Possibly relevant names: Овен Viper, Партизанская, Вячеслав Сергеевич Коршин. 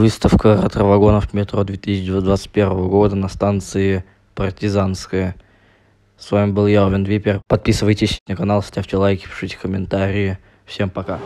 Выставка ретровагонов метро 2021 года на станции Партизанская. С вами был я, Овен Viper. Подписывайтесь на канал, ставьте лайки, пишите комментарии. Всем пока.